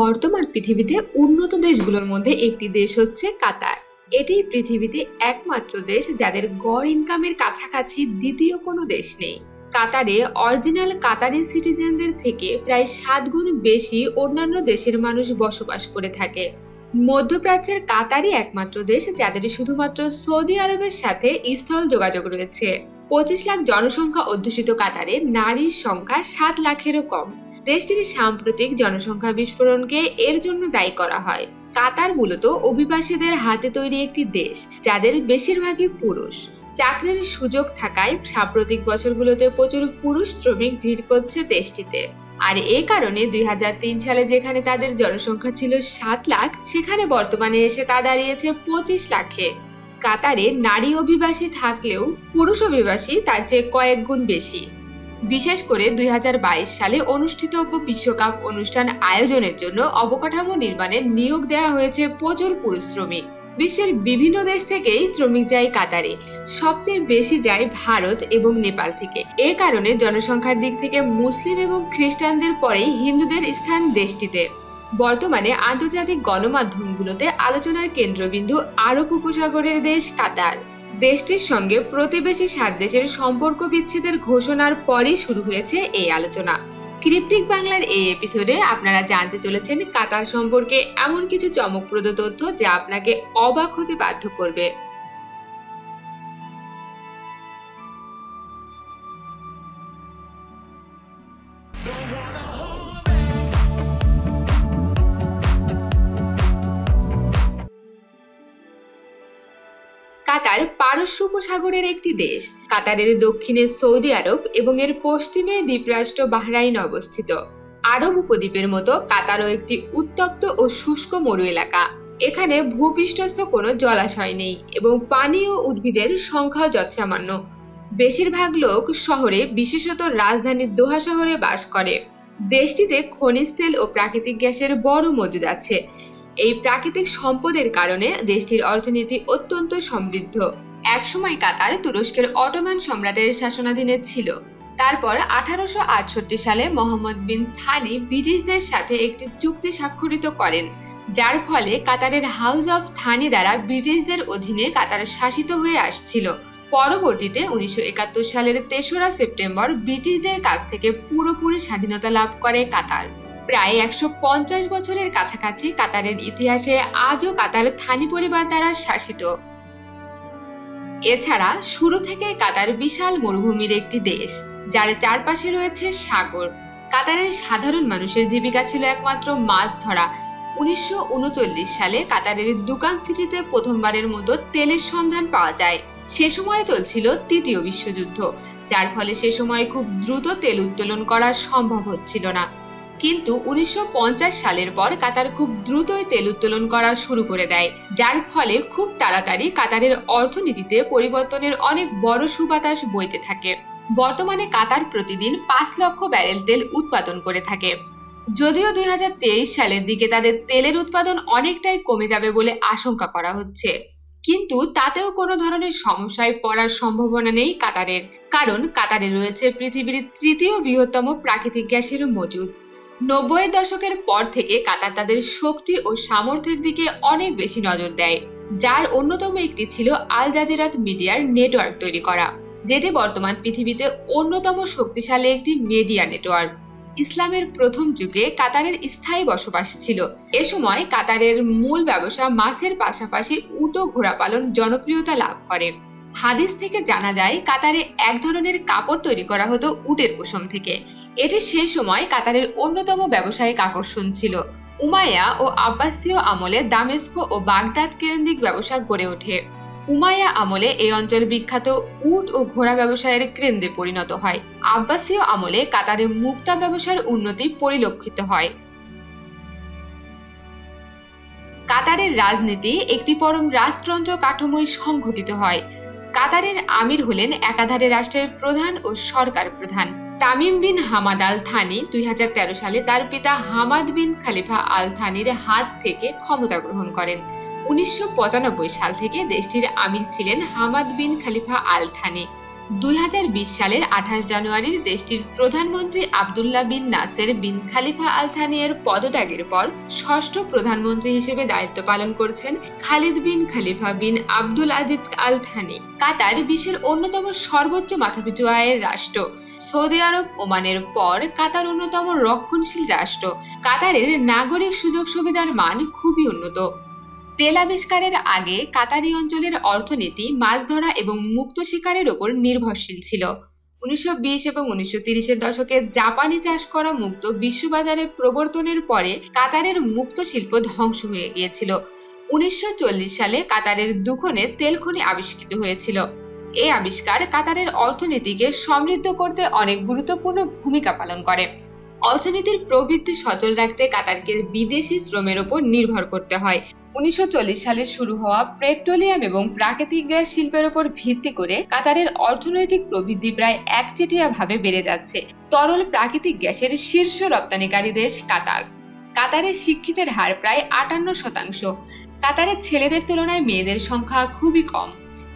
বর্তমান পৃথিবীতে উন্নত দেশগুলোর মধ্যে একটি দেশ হচ্ছে কাতার। এটি পৃথিবীতে একমাত্র দেশ যাদের গড় ইনকামের কাছাকাছি দ্বিতীয় কোনো দেশ নেই। কাতারে অরিজিনাল কাতারি সিটিজেনদের থেকে প্রায় 7 গুণ বেশি অন্যান্য দেশের মানুষ বসবাস করে থাকে। মধ্যপ্রাচ্যের কাতারই একমাত্র দেশ যাদের শুধুমাত্র সৌদি আরবের সাথে স্থল যোগাযোগ রয়েছে। 25 লাখ জনসংখ্যা অধ্যুষিত কাতারে নারীর সংখ্যা 7 লাখেরও কম। দেশটির সাম্প্রতিক জনসংখ্যা বিস্ফোরণকে এর জন্য দায়ী করা হয়। কাতার মূলত অভিবাসীদের হাতে তৈরি একটি দেশ, যাদের বেশিরভাগই পুরুষ। চাকরির সুযোগ থাকায় সাম্প্রতিক বছরগুলোতে প্রচুর পুরুষ শ্রমিক ভিড় করছে দেশটিতে। আর এই কারণে 2003 সালে যেখানে তাদের জনসংখ্যা ছিল 7 লাখ, সেখানে বর্তমানে এসে তা দাঁড়িয়েছে 25 লাখে। কাতারে নারী অভিবাসী থাকলেও পুরুষ অভিবাসী তার চেয়ে কয়েক গুণ বেশি। বিশেষ করে 2022 সালে অনুষ্ঠিত বিশ্বকাপ অনুষ্ঠান আয়োজনের জন্য অবকাঠামো নির্মাণে নিয়োগ দেওয়া হয়েছে প্রচুর পুরুষ শ্রমিক। বিশ্বের বিভিন্ন দেশ থেকেই শ্রমিক যায় কাতারে, সবচেয়ে বেশি যায় ভারত এবং নেপাল থেকে। এ কারণে জনসংখ্যার দিক থেকে মুসলিম এবং খ্রিস্টানদের পরেই হিন্দুদের স্থান দেশটিতে। বর্তমানে আন্তর্জাতিক গণমাধ্যমগুলোতে আলোচনার কেন্দ্রবিন্দু আরব উপসাগরের দেশ কাতার। দেশটির সঙ্গে প্রতিবেশী 7 দেশের সম্পর্ক বিচ্ছেদের ঘোষণার পরই শুরু হয়েছে এই আলোচনা। ক্রিপ্টিক বাংলার এই এপিসোডে আপনারা জানতে চলেছেন কাতার সম্পর্কে এমন কিছু চমকপ্রদ তথ্য যা আপনাকে অবাক হতে বাধ্য করবে। কাতার পারস্য উপসাগরের একটি দেশ। কাতারের দক্ষিণে সৌদি আরব এবং এর পশ্চিমে দ্বীপরাষ্ট্র বাহরাইন অবস্থিত। আরব উপদ্বীপের মতো কাতারও একটি উত্তপ্ত ও শুষ্ক মরু এলাকা। এখানে ভূপৃষ্ঠস্থ কোনো জলাশয় নেই এবং পানি ও উদ্ভিদের সংখ্যা যৎসামান্য। বেশিরভাগ লোক শহরে, বিশেষত রাজধানী দোহা শহরে বাস করে। দেশটিতে খনিজ তেল ও প্রাকৃতিক গ্যাসের বড় মজুদ আছে। এই প্রাকৃতিক সম্পদের কারণে দেশটির অর্থনীতি অত্যন্ত সমৃদ্ধ। একসময় কাতার তুরস্কের অটোমান সম্রাটের শাসনাধীনে ছিল। তারপর 1868 সালে মোহাম্মদ বিন থানি ব্রিটিশদের সাথে একটি চুক্তি স্বাক্ষরিত করেন, যার ফলে কাতারের হাউস অফ থানি দ্বারা ব্রিটিশদের অধীনে কাতার শাসিত হয়ে আসছিল। পরবর্তীতে 1971 সালের 3রা সেপ্টেম্বর ব্রিটিশদের কাছ থেকে পুরোপুরি স্বাধীনতা লাভ করে কাতার। প্রায় 150 বছরের কাছাকাছি কাতারের ইতিহাসে আজও কাতার থানি পরিবার দ্বারা শাসিত। এছাড়া শুরু থেকে কাতার বিশাল মরুভূমির একটি দেশ, যার চারপাশে রয়েছে সাগর। কাতারের সাধারণ মানুষের জীবিকা ছিল একমাত্র মাছ ধরা। 1939 সালে কাতারের দুকান সিটিতে প্রথমবারের মতো তেলের সন্ধান পাওয়া যায়। সে সময় চলছিল তৃতীয় বিশ্বযুদ্ধ, যার ফলে সে সময় খুব দ্রুত তেল উত্তোলন করা সম্ভব হচ্ছিল না। কিন্তু 1950 সালের পর কাতার খুব দ্রুতই তেল উত্তোলন করা শুরু করে দেয়, যার ফলে খুব তাড়াতাড়ি কাতারের অর্থনীতিতে পরিবর্তনের অনেক বড় সুবাতাস বইতে থাকে। বর্তমানে কাতার প্রতিদিন 5 লক্ষ ব্যারেল তেল উৎপাদন করে থাকে। যদিও 2023 সালের দিকে তাদের তেলের উৎপাদন অনেকটাই কমে যাবে বলে আশঙ্কা করা হচ্ছে, কিন্তু তাতেও কোনো ধরনের সমস্যায় পড়ার সম্ভাবনা নেই কাতারের, কারণ কাতারে রয়েছে পৃথিবীর 3য় বৃহত্তম প্রাকৃতিক গ্যাসের মজুদ। 90-এর দশকের পর থেকে কাতার তাদের শক্তি ও সামর্থ্যের দিকে অনেক বেশি নজর দেয়, যার অন্যতম একটি ছিল আল জাজিরাত মিডিয়ার নেটওয়ার্ক তৈরি করা, যেটি বর্তমান পৃথিবীতে অন্যতম শক্তিশালী একটি মিডিয়া নেটওয়ার্ক। ইসলামের প্রথম যুগে কাতারের স্থায়ী বসবাস ছিল। এ সময় কাতারের মূল ব্যবসা মাছের পাশাপাশি উট ও ঘোড়া পালন জনপ্রিয়তা লাভ করে। হাদিস থেকে জানা যায় কাতারে এক ধরনের কাপড় তৈরি করা হতো উটের পশম থেকে। এটি সেই সময় কাতারের অন্যতম ব্যবসায়িক আকর্ষণ ছিল। উমাইয়া ও আব্বাসীয় আমলে দামেস্ক ও বাগদাদ কেন্দ্রিক ব্যবসা গড়ে ওঠে। উমাইয়া আমলে এই অঞ্চল বিখ্যাত উট ও ঘোড়া ব্যবসায়ের কেন্দ্রে পরিণত হয়। আব্বাসীয় আমলে কাতারে মুক্তা ব্যবসার উন্নতি পরিলক্ষিত হয়। কাতারের রাজনীতি একটি পরম রাজতন্ত্র কাঠামোয় সংঘটিত হয়। কাতারের আমির হলেন একাধারে রাষ্ট্রের প্রধান ও সরকার প্রধান Tamim bin Hamad al Thani. 2013 সালে তার পিতা হামাদ বিন খালিফা আল থানির হাত থেকে ক্ষমতা গ্রহণ করেন। 1995 সাল থেকে দেশটির আমির ছিলেন হামাদ বিন খালিফা আল থানি। 2020 সালের 28 জানুয়ারি দেশটির প্রধানমন্ত্রী আব্দুল্লাহ বিন নাসের বিন খালিফা আল থানিয়ের পদত্যাগের পর ষষ্ঠ প্রধানমন্ত্রী হিসেবে দায়িত্ব পালন করছেন Khalid bin Khalifa bin Abdul Aziz Al Thani. Qatar বিশ্বের অন্যতম সর্বোচ্চ মাথাপিছু আয়ের রাষ্ট্র। সৌদি আরব ওমানের পর কাতার অন্যতম রক্ষণশীল রাষ্ট্র। কাতারের নাগরিক সুযোগ সুবিধার মান খুবই উন্নত। তেল আবিষ্কারের আগে কাতারি অঞ্চলের অর্থনীতি মাছ ধরা এবং মুক্ত শিকারের উপর নির্ভরশীল ছিল। 1920 এবং 1930-এর দশকে জাপানি চাষ করা মুক্ত বিশ্ববাজারে প্রবর্তনের পরে কাতারের মুক্ত শিল্প ধ্বংস হয়ে গিয়েছিল। 1940 সালে কাতারের দুখনে তেল খনি আবিষ্কৃত হয়েছিল। এই আবিষ্কার কাতারের অর্থনীতিকে সমৃদ্ধ করতে অনেক গুরুত্বপূর্ণ ভূমিকা পালন করে। অর্থনীতির প্রবৃদ্ধি সচল রাখতে কাতারকে বিদেশি শ্রমের উপর নির্ভর করতে হয়। 1940 সালে শুরু হওয়া পেট্রোলিয়াম এবং প্রাকৃতিক গ্যাস শিল্পের উপর ভিত্তি করে কাতারের অর্থনৈতিক প্রবৃদ্ধি প্রায় একচেটিয়াভাবে বেড়ে যাচ্ছে। তরল প্রাকৃতিক গ্যাসের শীর্ষ রপ্তানিকারী দেশ কাতার। কাতারের শিক্ষিতের হার প্রায় 58%। কাতারের ছেলেদের তুলনায় মেয়েদের সংখ্যা খুবই কম।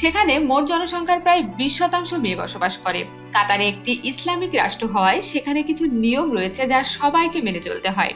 সেখানে মোট জনসংখ্যার প্রায় 20% মেয়ে বসবাস করে। কাতারে একটি ইসলামিক রাষ্ট্র হওয়ায় সেখানে কিছু নিয়ম রয়েছে যা সবাইকে মেনে চলতে হয়।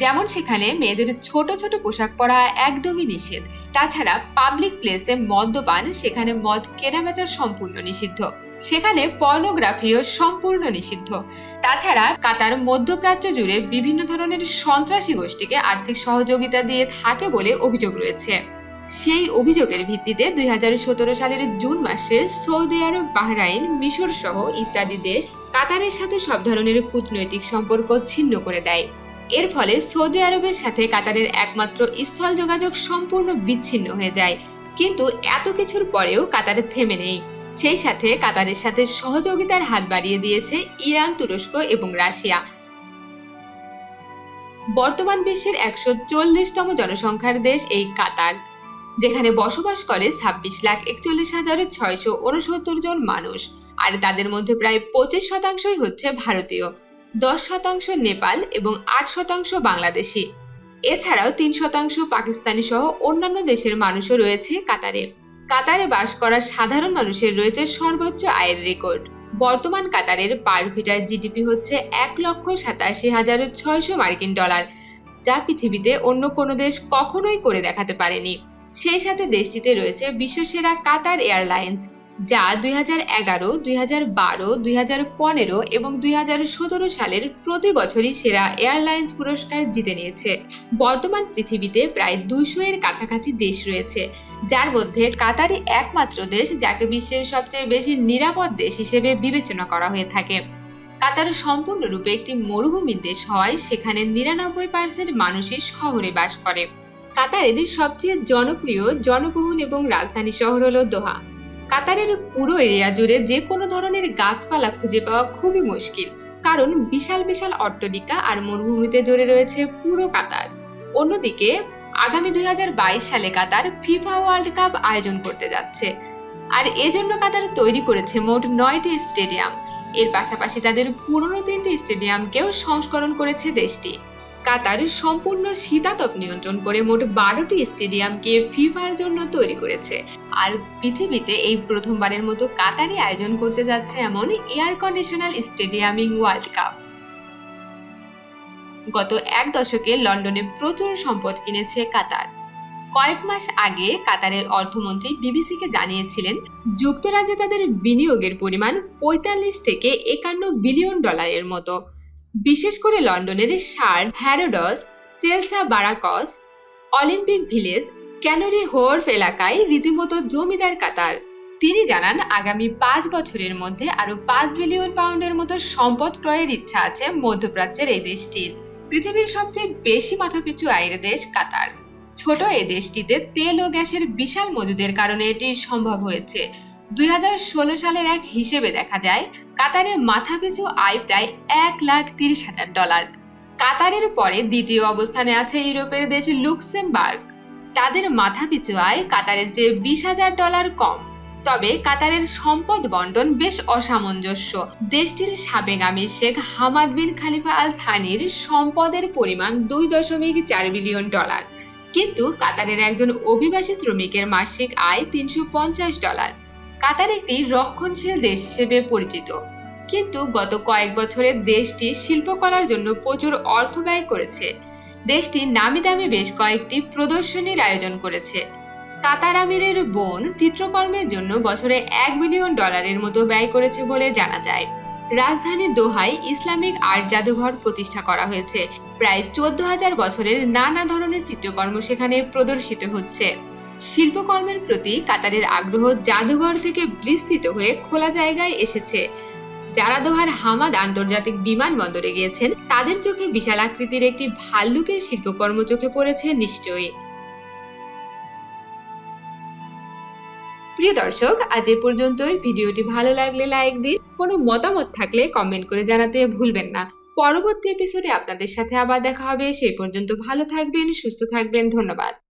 যেমন সেখানে মেয়েদের ছোট ছোট পোশাক পরা একদমই নিষেধ। তাছাড়া পাবলিক প্লেসে মদ্যপান, সেখানে মদ কেনাবেচা সম্পূর্ণ নিষিদ্ধ। সেখানে পর্নোগ্রাফিও সম্পূর্ণ নিষিদ্ধ। তাছাড়া কাতার মধ্যপ্রাচ্য জুড়ে বিভিন্ন ধরনের সন্ত্রাসী গোষ্ঠীকে আর্থিক সহযোগিতা দিয়ে থাকে বলে অভিযোগ রয়েছে। সেই অভিযোগের ভিত্তিতে 2017 সালের জুন মাসে সৌদি আরব, বাহরাইন, মিশর সহ ইত্যাদি দেশ কাতারের সাথে সব ধরনের কূটনৈতিক সম্পর্ক ছিন্ন করে দেয়। এর ফলে সৌদি আরবের সাথে কাতারের একমাত্র স্থল যোগাযোগ সম্পূর্ণ বিচ্ছিন্ন হয়ে যায়। কিন্তু এত কিছুর পরেও কাতারে থেমে নেই। সেই সাথে কাতারের সাথে সহযোগিতার হাত বাড়িয়ে দিয়েছে ইরান, তুরস্ক এবং রাশিয়া। বর্তমান বিশ্বের 140তম জনসংখ্যার দেশ এই কাতার, যেখানে বসবাস করে 26,41,669 জন মানুষ। আর তাদের মধ্যে প্রায় 25% হচ্ছে ভারতীয়, 10% নেপাল এবং 8% বাংলাদেশি। এছাড়াও 3% পাকিস্তানি সহ অন্যান্য দেশের মানুষও রয়েছে কাতারে। কাতারে বাস করা সাধারণ মানুষের রয়েছে সর্বোচ্চ আয়ের রেকর্ড। বর্তমান কাতারের পার ভিটার জিডিপি হচ্ছে $1,87,600 মার্কিন, যা পৃথিবীতে অন্য কোনো দেশ কখনোই করে দেখাতে পারেনি। সেই সাথে দেশটিতে রয়েছে বিশ্বসেরা কাতার এয়ারলাইন্স, যা 2011, 2012, 2015 এবং 2017 সালের প্রতি বছরই সেরা এয়ারলাইন্স পুরস্কার জিতে নিয়েছে। বর্তমান পৃথিবীতে প্রায় 200-এর কাছাকাছি দেশ রয়েছে, যার মধ্যে কাতারই একমাত্র দেশ যাকে বিশ্বের সবচেয়ে বেশি নিরাপদ দেশ হিসেবে বিবেচনা করা হয়ে থাকে। কাতার সম্পূর্ণরূপে একটি মরুভূমি দেশ হয়। সেখানে 99% মানুষই শহরে বাস করে। কাতারের সবচেয়ে জনপ্রিয়, জনবহুল এবং রাজধানী শহর হলো দোহা। কাতারের পুরো এরিয়া জুড়ে যে কোনো ধরনের গাছপালা খুঁজে পাওয়া খুবই মুশকিল, কারণ বিশাল বিশাল অট্টালিকা আর মরুভূমিতে জুড়ে রয়েছে পুরো কাতার। অন্যদিকে আগামী 2022 সালে কাতার ফিফা ওয়ার্ল্ড কাপ আয়োজন করতে যাচ্ছে, আর এজন্য কাতার তৈরি করেছে মোট 9টি স্টেডিয়াম। এর পাশাপাশি তাদের পুরনো 3টি স্টেডিয়ামকেও সংস্করণ করেছে দেশটি। কাতার সম্পূর্ণ শীতাতপ নিয়ন্ত্রণ করে মোট 12টি স্টেডিয়ামকে ফিফার জন্য তৈরি করেছে। আর পৃথিবীতে এই প্রথমবারের মতো কাতারই আয়োজন করতে যাচ্ছে এমন এয়ার কন্ডিশনাল স্টেডিয়ামিং ওয়ার্ল্ড কাপ। গত 1 দশকে লন্ডনে প্রচুর সম্পদ কিনেছে কাতার। কয়েক মাস আগে কাতারের অর্থমন্ত্রী বিবিসিকে জানিয়েছিলেন, যুক্তরাজ্যে তাদের বিনিয়োগের পরিমাণ 45 থেকে $51 বিলিয়ন মতো। বিশেষ করে লন্ডনের Shard, Harrods, Chelsea, Barracks, Olympic Village, Canary Wharf এলাকায় রীতিমতো জমিদার কাতার। তিনি জানান, আগামী 5 বছরের মধ্যে আরো £5 বিলিয়ন মতো সম্পদ ক্রয়ের ইচ্ছা আছে মধ্যপ্রাচ্যের এই দেশটির। পৃথিবীর সবচেয়ে বেশি মাথাপিছু আয়ের দেশ কাতার। ছোট এই দেশটিতে তেল ও গ্যাসের বিশাল মজুদের কারণে এটি সম্ভব হয়েছে। 2016 সালের এক হিসেবে দেখা যায়, কাতারে মাথাপিছু আয় প্রায় $1,30,000। কাতারের পরে দ্বিতীয় অবস্থানে আছে ইউরোপের দেশ লুক্সেমবার্গ। তাদের মাথাপিছু আয় কাতারের চেয়ে $20,000 কম। তবে কাতারের সম্পদ বন্টন বেশ অসামঞ্জস্য। দেশটির সাবেক আমির শেখ হামাদ বিন খলিফা আল থানির সম্পদের পরিমাণ $2.4 বিলিয়ন, কিন্তু কাতারের একজন অভিবাসী শ্রমিকের মাসিক আয় $350। কাতার একটি রক্ষণশীল দেশ হিসেবে পরিচিত, কিন্তু গত কয়েক বছরে দেশটি শিল্পকলার জন্য প্রচুর অর্থ ব্যয় করেছে। দেশটি নামি দামি বেশ কয়েকটি প্রদর্শনীর আয়োজন করেছে। কাতার আমিরের বোন চিত্রকর্মের জন্য বছরে $1 বিলিয়ন মতো ব্যয় করেছে বলে জানা যায়। রাজধানী দোহায় ইসলামিক আর্ট জাদুঘর প্রতিষ্ঠা করা হয়েছে। প্রায় 14,000 বছরের নানা ধরনের চিত্রকর্ম সেখানে প্রদর্শিত হচ্ছে। শিল্পকর্মের প্রতি কাতারের আগ্রহ জাদুঘর থেকে বিস্তৃত হয়ে খোলা জায়গায় এসেছে। যারা দোহার হামাদ আন্তর্জাতিক বিমান বন্দরে গিয়েছেন তাদের চোখে বিশাল আকৃতির একটি ভাল্লুকের শিল্পকর্ম চোখে পড়েছে নিশ্চয়ই। প্রিয় দর্শক, আজ এ পর্যন্তই। ভিডিওটি ভালো লাগলে লাইক দিন, কোনো মতামত থাকলে কমেন্ট করে জানাতে ভুলবেন না। পরবর্তী এপিসোডে আপনাদের সাথে আবার দেখা হবে। সেই পর্যন্ত ভালো থাকবেন, সুস্থ থাকবেন। ধন্যবাদ।